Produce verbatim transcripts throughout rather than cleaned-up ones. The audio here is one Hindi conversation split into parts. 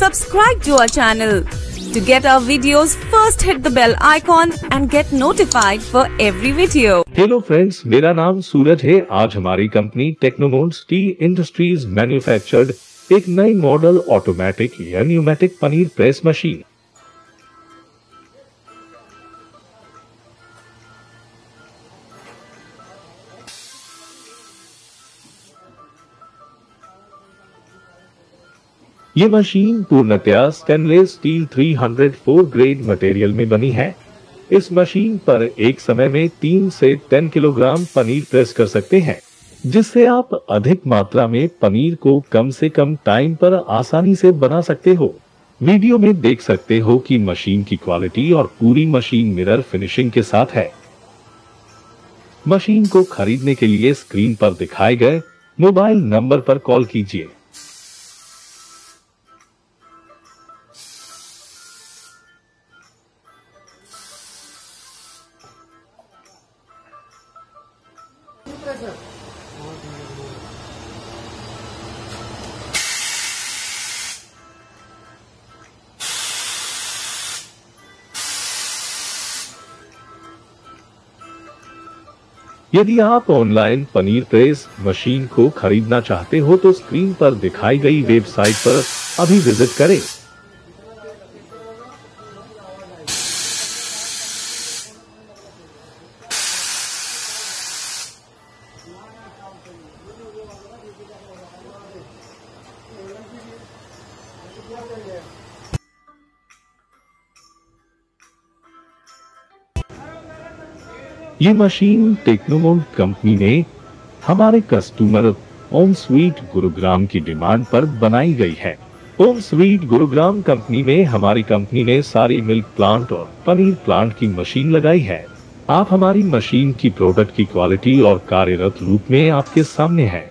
Subscribe to our channel. To get our videos, first hit the bell icon and get notified for every video. Hello friends, मेरा नाम सूरज है। आज हमारी company Technomond steel industries manufactured एक नई मॉडल ऑटोमेटिक या न्यूमेटिक पनीर प्रेस मशीन ये मशीन पूर्णतया स्टेनलेस स्टील तीन सौ चार ग्रेड मटेरियल में बनी है। इस मशीन पर एक समय में तीन से दस किलोग्राम पनीर प्रेस कर सकते हैं, जिससे आप अधिक मात्रा में पनीर को कम से कम टाइम पर आसानी से बना सकते हो। वीडियो में देख सकते हो कि मशीन की क्वालिटी और पूरी मशीन मिरर फिनिशिंग के साथ है। मशीन को खरीदने के लिए स्क्रीन पर दिखाए गए मोबाइल नंबर पर कॉल कीजिए। यदि आप ऑनलाइन पनीर प्रेस मशीन को खरीदना चाहते हो तो स्क्रीन पर दिखाई गई वेबसाइट पर अभी विजिट करें। ये मशीन टेक्नोमोंड कंपनी ने हमारे कस्टमर ओम स्वीट गुरुग्राम की डिमांड पर बनाई गई है। ओम स्वीट गुरुग्राम कंपनी में हमारी कंपनी ने सारी मिल्क प्लांट और पनीर प्लांट की मशीन लगाई है। आप हमारी मशीन की प्रोडक्ट की क्वालिटी और कार्यरत रूप में आपके सामने है।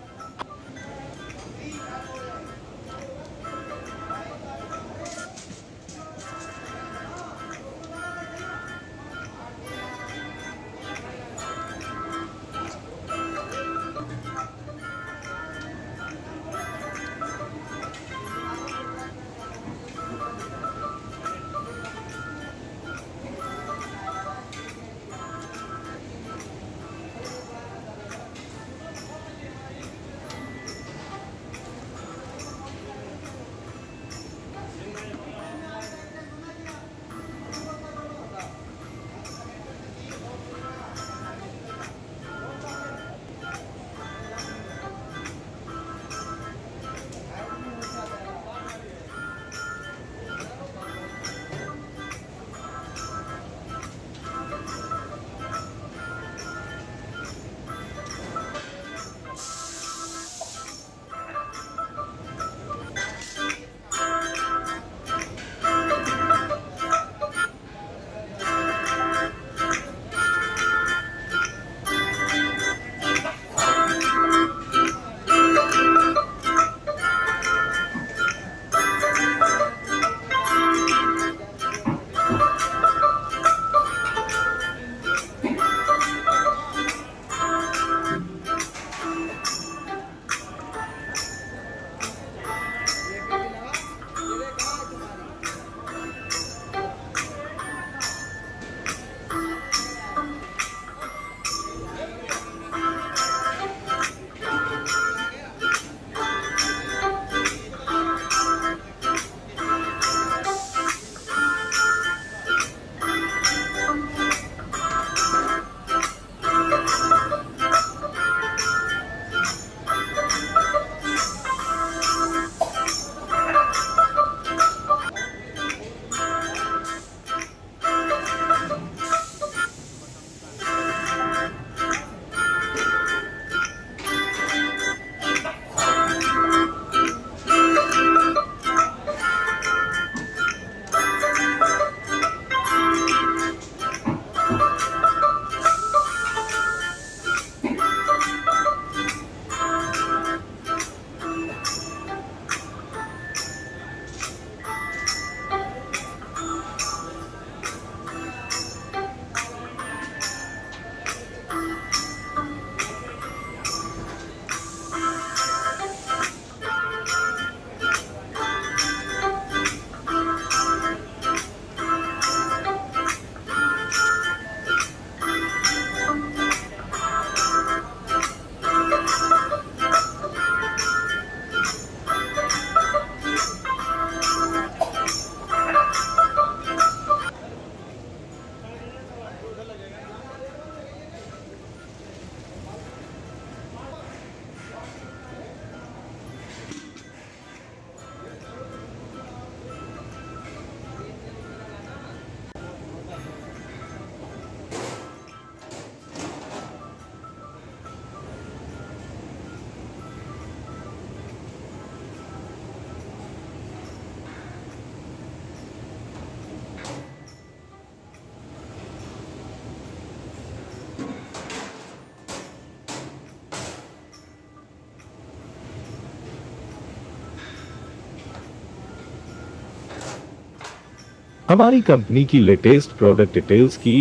हमारी कंपनी की लेटेस्ट प्रोडक्ट डिटेल्स की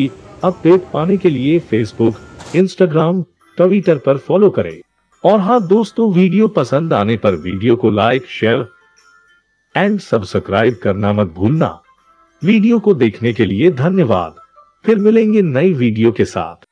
अपडेट पाने के लिए फेसबुक, इंस्टाग्राम, ट्विटर पर फॉलो करें। और हाँ दोस्तों, वीडियो पसंद आने पर वीडियो को लाइक, शेयर एंड सब्सक्राइब करना मत भूलना। वीडियो को देखने के लिए धन्यवाद। फिर मिलेंगे नई वीडियो के साथ।